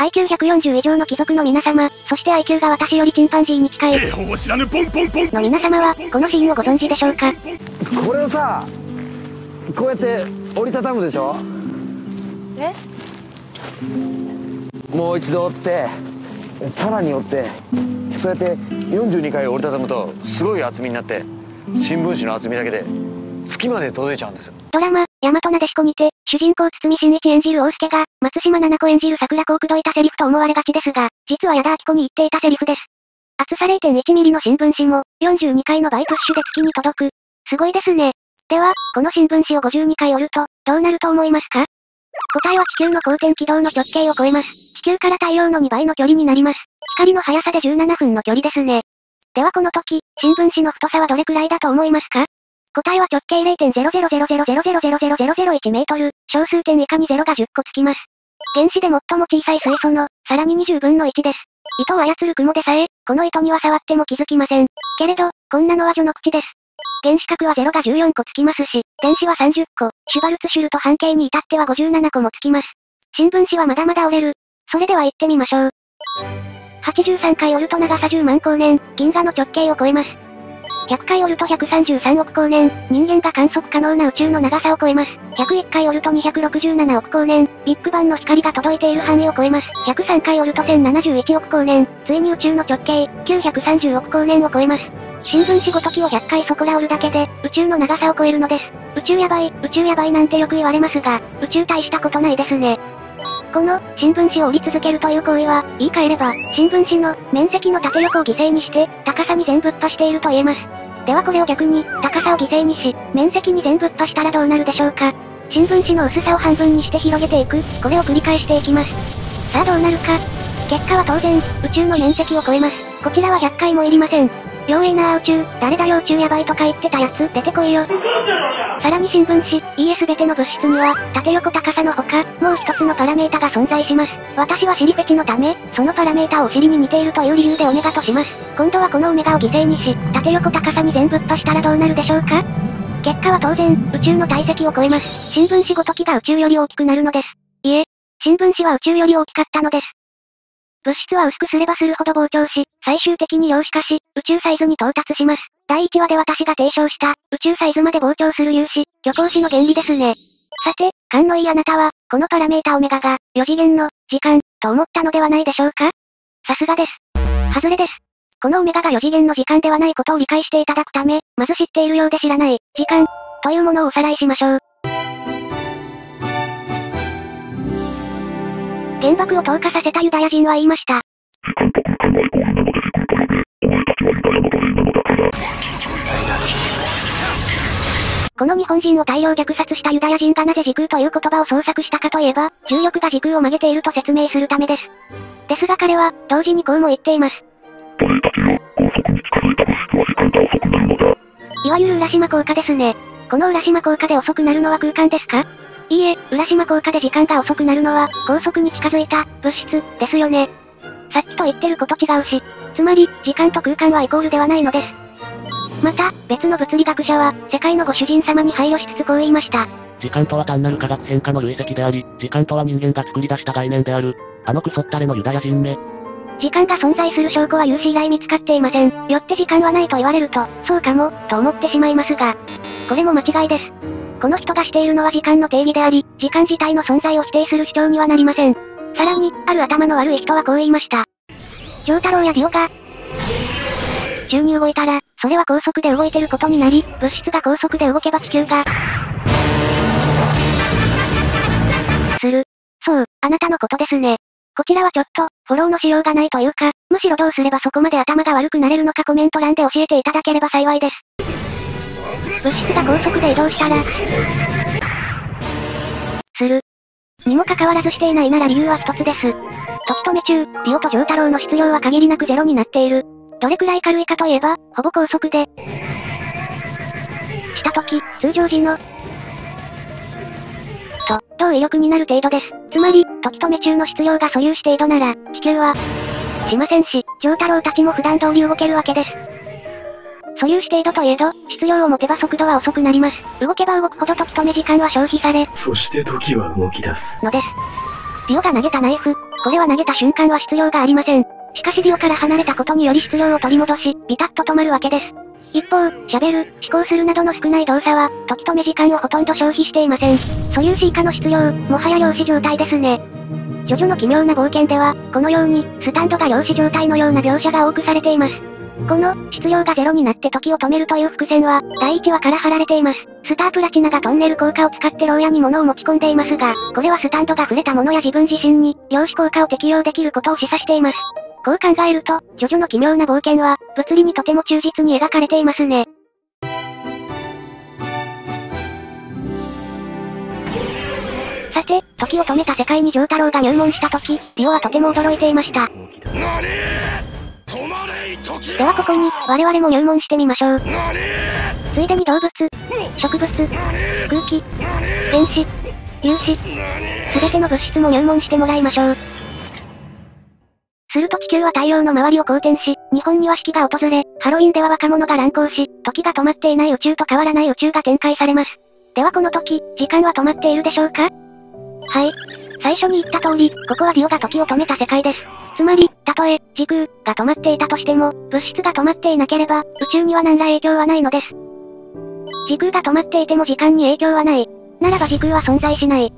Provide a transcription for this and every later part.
IQ140 以上の貴族の皆様、そして IQ が私よりチンパンジーに近い警報を知らぬポンポンポンの皆様は、このシーンをご存知でしょうか。これをさ、こうやって折りたたむでしょ。え？もう一度折って、さらに折って、そうやって42回折りたたむとすごい厚みになって、新聞紙の厚みだけで月まで届いちゃうんですよ。ドラマ大和なでしこにて、主人公堤真一演じる大助が、松島菜々子演じる桜子を口説いたセリフと思われがちですが、実は矢田亜希子に言っていたセリフです。厚さ 0.1 ミリの新聞紙も、42回の倍プッシュで月に届く。すごいですね。では、この新聞紙を52回折ると、どうなると思いますか？答えは地球の公転軌道の直径を超えます。地球から太陽の2倍の距離になります。光の速さで17分の距離ですね。ではこの時、新聞紙の太さはどれくらいだと思いますか？答えは直径 0.0000000001 メートル、小数点以下に0が10個つきます。原子で最も小さい水素の、さらに20分の1です。糸を操る雲でさえ、この糸には触っても気づきません。けれど、こんなのは序の口です。原子核は0が14個つきますし、電子は30個、シュバルツシュルト半径に至っては57個もつきます。新聞紙はまだまだ折れる。それでは行ってみましょう。83回折ると長さ10万光年、銀河の直径を超えます。100回折ると133億光年、人間が観測可能な宇宙の長さを超えます。101回折ると267億光年、ビッグバンの光が届いている範囲を超えます。103回折ると1071億光年、ついに宇宙の直径、930億光年を超えます。新聞紙ごときを100回そこら折るだけで、宇宙の長さを超えるのです。宇宙やばいなんてよく言われますが、宇宙大したことないですね。この、新聞紙を折り続けるという行為は、言い換えれば、新聞紙の、面積の縦横を犠牲にして、高さに全ぶっぱしていると言えます。ではこれを逆に、高さを犠牲にし、面積に全ぶっぱしたらどうなるでしょうか。新聞紙の薄さを半分にして広げていく、これを繰り返していきます。さあどうなるか。結果は当然、宇宙の面積を超えます。こちらは100回もいりません。ようえいなあ宇宙、誰だよ宇宙やばいとか言ってたやつ、出てこいよ。さらに新聞紙、いいえすべての物質には、縦横高さのほか、もう一つのパラメータが存在します。私は尻ペチのため、そのパラメータをお尻に似ているという理由でオメガとします。今度はこのオメガを犠牲にし、縦横高さに全ぶっぱしたらどうなるでしょうか？結果は当然、宇宙の体積を超えます。新聞紙ごときが宇宙より大きくなるのです。いえ、新聞紙は宇宙より大きかったのです。物質は薄くすればするほど膨張し、最終的に量子化し、宇宙サイズに到達します。第1話で私が提唱した、宇宙サイズまで膨張する粒子、虚構子の原理ですね。さて、勘のいいあなたは、このパラメータオメガが、4次元の、時間、と思ったのではないでしょうか？さすがです。外れです。このオメガが4次元の時間ではないことを理解していただくため、まず知っているようで知らない、時間、というものをおさらいしましょう。原爆を投下させたユダヤ人は言いました。この日本人を大量虐殺したユダヤ人がなぜ時空という言葉を創作したかといえば、重力が時空を曲げていると説明するためです。ですが彼は、同時にこうも言っています。いわゆる浦島効果ですね。この浦島効果で遅くなるのは空間ですか？いいえ、浦島効果で時間が遅くなるのは、高速に近づいた、物質、ですよね。さっきと言ってること違うし、つまり、時間と空間はイコールではないのです。また、別の物理学者は、世界のご主人様に配慮しつつこう言いました。時間とは単なる化学変化の累積であり、時間とは人間が作り出した概念である、あのクソったれのユダヤ人め。時間が存在する証拠は有史以来見つかっていません。よって時間はないと言われると、そうかも、と思ってしまいますが、これも間違いです。この人がしているのは時間の定義であり、時間自体の存在を否定する主張にはなりません。さらに、ある頭の悪い人はこう言いました。丈太郎やディオが、宙に動いたら、それは高速で動いてることになり、物質が高速で動けば地球が、する。そう、あなたのことですね。こちらはちょっと、フォローのしようがないというか、むしろどうすればそこまで頭が悪くなれるのかコメント欄で教えていただければ幸いです。物質が高速で移動したら、する。にもかかわらずしていないなら理由は一つです。時止め中、ディオとジョー太郎の質量は限りなくゼロになっている。どれくらい軽いかといえば、ほぼ高速で、したとき、通常時の、と、同威力になる程度です。つまり、時止め中の質量が素粒子程度なら、地球は、しませんし、ジョー太郎たちも普段通り動けるわけです。素粒子程度といえど、質量を持てば速度は遅くなります。動けば動くほど時止め時間は消費され、そして時は動き出す。のです。ディオが投げたナイフ、これは投げた瞬間は出量がありません。しかしディオから離れたことにより出量を取り戻し、ビタッと止まるわけです。一方、喋る、思考するなどの少ない動作は、時止め時間をほとんど消費していません。素粒子以下の出量、もはや量子状態ですね。ジョジョの奇妙な冒険では、このように、スタンドが量子状態のような描写が多くされています。この、質量がゼロになって時を止めるという伏線は、第1話から貼られています。スタープラチナがトンネル効果を使って牢屋に物を持ち込んでいますが、これはスタンドが触れたものや自分自身に、量子効果を適用できることを示唆しています。こう考えると、ジョジョの奇妙な冒険は、物理にとても忠実に描かれていますね。さて、時を止めた世界に丈太郎が入門した時、ディオはとても驚いていました。ではここに、我々も入門してみましょう。ついでに動物、植物、空気、原子、粒子、すべての物質も入門してもらいましょう。すると地球は太陽の周りを公転し、日本には四季が訪れ、ハロウィンでは若者が乱行し、時が止まっていない宇宙と変わらない宇宙が展開されます。ではこの時、時間は止まっているでしょうか？はい。最初に言った通り、ここはディオが時を止めた世界です。つまり、たとえ、時空が止まっていたとしても、物質が止まっていなければ、宇宙には何ら影響はないのです。時空が止まっていても時間に影響はない。ならば時空は存在しない。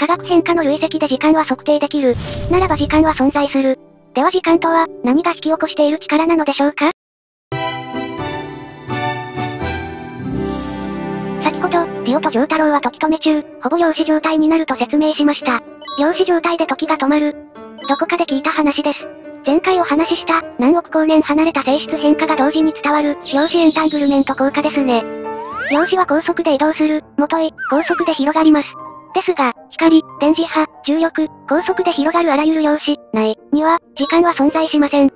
化学変化の累積で時間は測定できる。ならば時間は存在する。では時間とは、何が引き起こしている力なのでしょうか？先ほど、ディオと丈太郎は時止め中、ほぼ量子状態になると説明しました。量子状態で時が止まる。どこかで聞いた話です。前回お話しした、何億光年離れた性質変化が同時に伝わる、量子エンタングルメント効果ですね。量子は高速で移動する、もとい、高速で広がります。ですが、光、電磁波、重力、高速で広がるあらゆる量子、内には、時間は存在しません。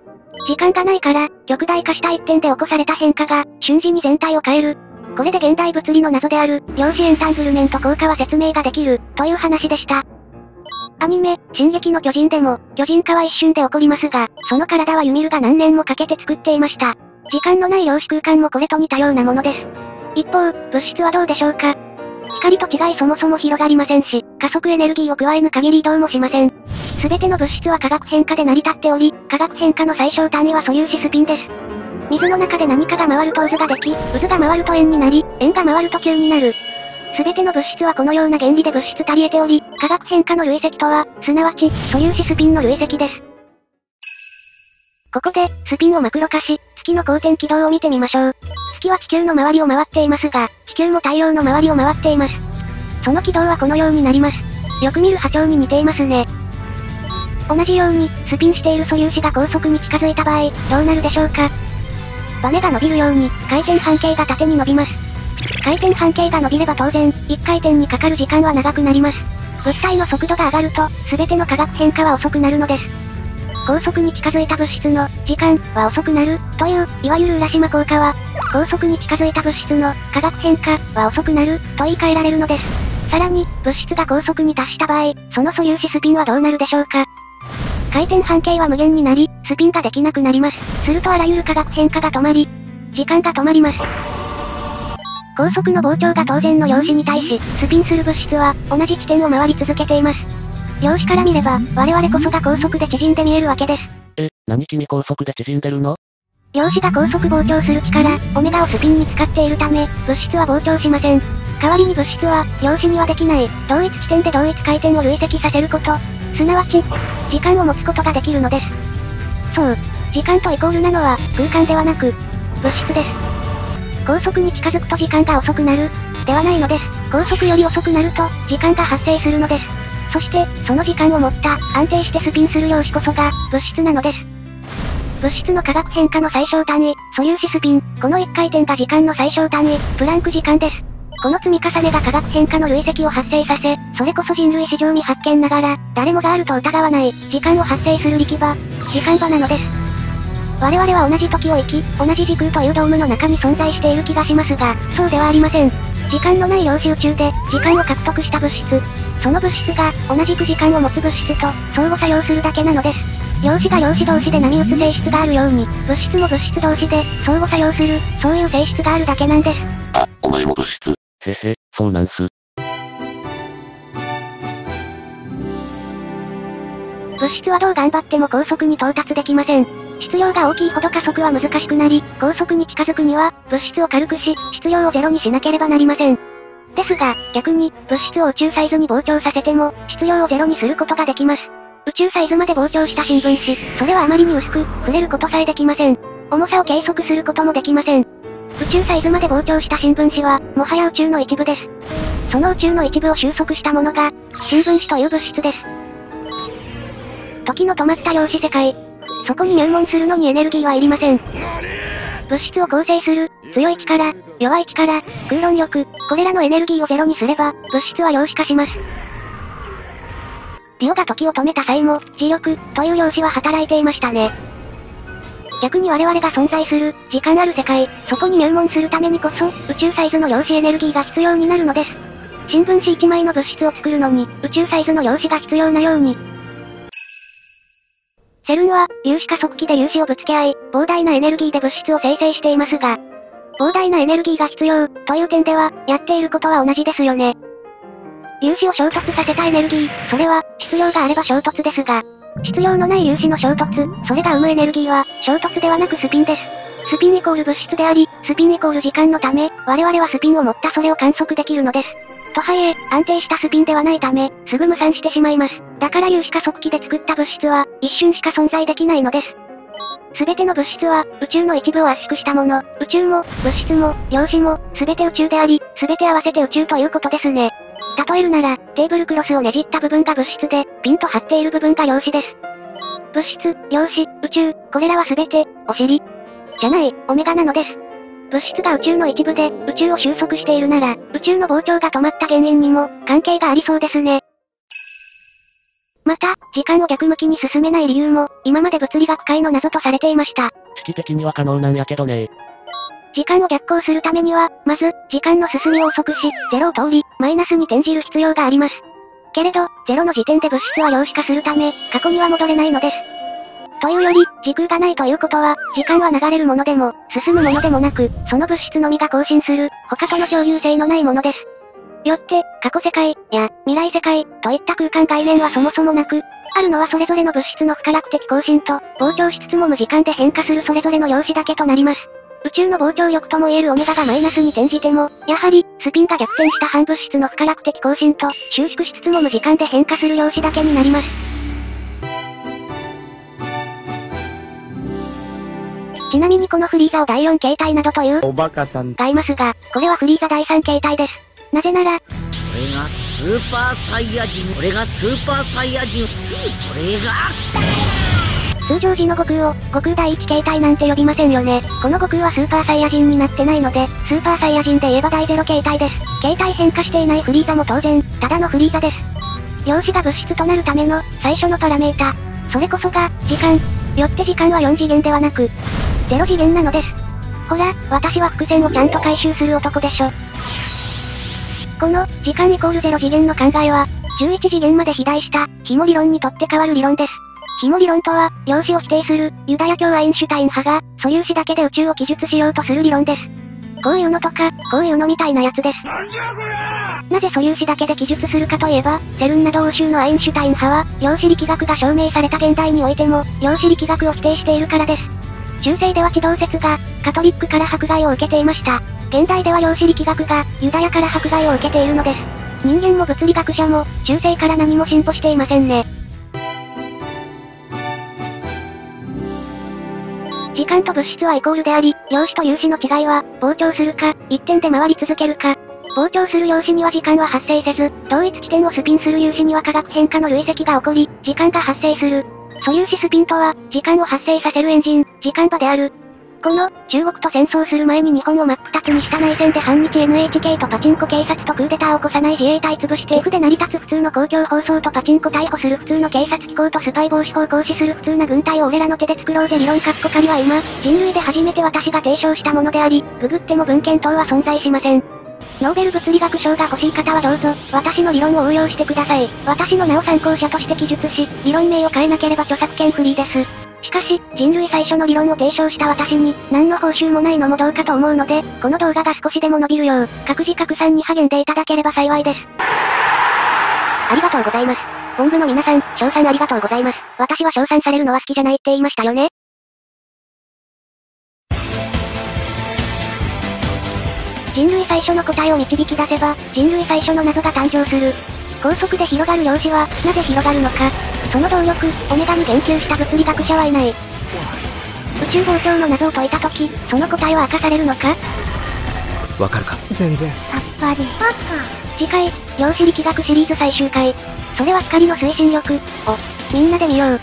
時間がないから、極大化した一点で起こされた変化が、瞬時に全体を変える。これで現代物理の謎である、量子エンタングルメント効果は説明ができる、という話でした。アニメ、進撃の巨人でも、巨人化は一瞬で起こりますが、その体はユミルが何年もかけて作っていました。時間のない量子空間もこれと似たようなものです。一方、物質はどうでしょうか？光と違いそもそも広がりませんし、加速エネルギーを加えぬ限り移動もしません。すべての物質は化学変化で成り立っており、化学変化の最小単位は素粒子スピンです。水の中で何かが回ると渦ができ、渦が回ると円になり、円が回ると球になる。すべての物質はこのような原理で物質足り得ており、化学変化の累積とは、すなわち、素粒子スピンの累積です。ここで、スピンをマクロ化し、月の公転軌道を見てみましょう。月は地球の周りを回っていますが、地球も太陽の周りを回っています。その軌道はこのようになります。よく見る波長に似ていますね。同じように、スピンしている素粒子が高速に近づいた場合、どうなるでしょうか？バネが伸びるように、回転半径が縦に伸びます。回転半径が伸びれば当然、1回転にかかる時間は長くなります。物体の速度が上がると、すべての化学変化は遅くなるのです。高速に近づいた物質の、時間は遅くなる、という、いわゆる浦島効果は、高速に近づいた物質の、化学変化は遅くなる、と言い換えられるのです。さらに、物質が高速に達した場合、その素粒子スピンはどうなるでしょうか？回転半径は無限になり、スピンができなくなります。するとあらゆる化学変化が止まり、時間が止まります。高速の膨張が当然の量子に対し、スピンする物質は、同じ地点を回り続けています。量子から見れば、我々こそが高速で縮んで見えるわけです。何君高速で縮んでるの？量子が高速膨張する力、オメガをスピンに使っているため、物質は膨張しません。代わりに物質は、量子にはできない、同一地点で同一回転を累積させること、すなわち、時間を持つことができるのです。そう。時間とイコールなのは、空間ではなく、物質です。高速に近づくと時間が遅くなる、ではないのです。高速より遅くなると、時間が発生するのです。そして、その時間を持った、安定してスピンする量子こそが、物質なのです。物質の化学変化の最小単位、素粒子スピン、この1回転が時間の最小単位、プランク時間です。この積み重ねが化学変化の累積を発生させ、それこそ人類史上未発見ながら、誰もがあると疑わない、時間を発生する力場、時間場なのです。我々は同じ時を生き、同じ時空というドームの中に存在している気がしますが、そうではありません。時間のない量子宇宙で、時間を獲得した物質。その物質が、同じく時間を持つ物質と、相互作用するだけなのです。量子が量子同士で波打つ性質があるように、物質も物質同士で、相互作用する、そういう性質があるだけなんです。あ、お前も物質。へへ、そうなんす。物質はどう頑張っても高速に到達できません。質量が大きいほど加速は難しくなり、高速に近づくには、物質を軽くし、質量をゼロにしなければなりません。ですが、逆に、物質を宇宙サイズに膨張させても、質量をゼロにすることができます。宇宙サイズまで膨張した新聞紙、それはあまりに薄く、触れることさえできません。重さを計測することもできません。宇宙サイズまで膨張した新聞紙は、もはや宇宙の一部です。その宇宙の一部を収束したものが、新聞紙という物質です。時の止まった量子世界。そこに入門するのにエネルギーはいりません。物質を構成する、強い力、弱い力、空論力、これらのエネルギーをゼロにすれば、物質は量子化します。リオが時を止めた際も、磁力、という量子は働いていましたね。逆に我々が存在する、時間ある世界、そこに入門するためにこそ、宇宙サイズの量子エネルギーが必要になるのです。新聞紙1枚の物質を作るのに、宇宙サイズの量子が必要なように。セルンは、粒子加速器で粒子をぶつけ合い、膨大なエネルギーで物質を生成していますが、膨大なエネルギーが必要、という点では、やっていることは同じですよね。粒子を衝突させたエネルギー、それは、質量があれば衝突ですが、質量のない粒子の衝突、それが生むエネルギーは、衝突ではなくスピンです。スピンイコール物質であり、スピンイコール時間のため、我々はスピンを持ったそれを観測できるのです。とはいえ、安定したスピンではないため、すぐ無散してしまいます。だから粒子加速器で作った物質は、一瞬しか存在できないのです。すべての物質は、宇宙の一部を圧縮したもの、宇宙も、物質も、量子も、すべて宇宙であり、すべて合わせて宇宙ということですね。例えるなら、テーブルクロスをねじった部分が物質で、ピンと張っている部分が量子です。物質、量子、宇宙、これらはすべて、お尻、じゃない、オメガなのです。物質が宇宙の一部で、宇宙を収束しているなら、宇宙の膨張が止まった原因にも、関係がありそうですね。また、時間を逆向きに進めない理由も、今まで物理学界の謎とされていました。危機的には可能なんやけどね。時間を逆行するためには、まず、時間の進みを遅くし、0を通り、マイナスに転じる必要があります。けれど、0の時点で物質は量子化するため、過去には戻れないのです。というより、時空がないということは、時間は流れるものでも、進むものでもなく、その物質のみが更新する、他との共有性のないものです。よって、過去世界、や、未来世界、といった空間概念はそもそもなく、あるのはそれぞれの物質の不可逆的更新と、膨張しつつも無時間で変化するそれぞれの量子だけとなります。宇宙の膨張力とも言えるオメガがマイナスに転じても、やはり、スピンが逆転した反物質の不可逆的更新と、収縮しつつも無時間で変化する量子だけになります。ちなみにこのフリーザを第4形態などという、おバカさんがいますが、これはフリーザ第3形態です。なぜなら、俺がスーパーサイヤ人、俺がスーパーサイヤ人、すぐ俺が、通常時の悟空を、悟空第1形態なんて呼びませんよね。この悟空はスーパーサイヤ人になってないので、スーパーサイヤ人で言えば第0形態です。形態変化していないフリーザも当然、ただのフリーザです。量子が物質となるための、最初のパラメータ。それこそが、時間。よって時間は4次元ではなく、0次元なのです。ほら、私は伏線をちゃんと回収する男でしょ。この、時間イコール0次元の考えは、11次元まで肥大した、ひも理論にとって変わる理論です。ひも理論とは、量子を否定する、ユダヤ教アインシュタイン派が、素粒子だけで宇宙を記述しようとする理論です。こういうのとか、こういうのみたいなやつです。なぜ素粒子だけで記述するかといえば、セルンなど欧州のアインシュタイン派は、量子力学が証明された現代においても、量子力学を否定しているからです。中世では地動説が、カトリックから迫害を受けていました。現代では量子力学が、ユダヤから迫害を受けているのです。人間も物理学者も、中世から何も進歩していませんね。時間と物質はイコールであり、量子と粒子の違いは、膨張するか、一点で回り続けるか。膨張する量子には時間は発生せず、同一地点をスピンする粒子には化学変化の累積が起こり、時間が発生する。素粒子スピンとは、時間を発生させるエンジン、時間場である。この、中国と戦争する前に日本を真っ二つにした内戦で反日 NHK とパチンコ警察とクーデターを起こさない自衛隊潰して F で成り立つ普通の公共放送とパチンコ逮捕する普通の警察機構とスパイ防止法行使する普通な軍隊を俺らの手で作ろうぜ理論カッコ仮は今、人類で初めて私が提唱したものであり、ググっても文献等は存在しません。ノーベル物理学賞が欲しい方はどうぞ、私の理論を応用してください。私の名を参考者として記述し、理論名を変えなければ著作権フリーです。しかし、人類最初の理論を提唱した私に、何の報酬もないのもどうかと思うので、この動画が少しでも伸びるよう、各自拡散に励んでいただければ幸いです。ありがとうございます。本部の皆さん、賞賛ありがとうございます。私は賞賛されるのは好きじゃないって言いましたよね。人類最初の答えを導き出せば、人類最初の謎が誕生する。高速で広がる量子は、なぜ広がるのか。その動力、オメガに言及した物理学者はいない。宇宙膨張の謎を解いた時、その答えは明かされるのか。わかるか。全然。さっぱり。次回、量子力学シリーズ最終回。それは光の推進力をみんなで見よう。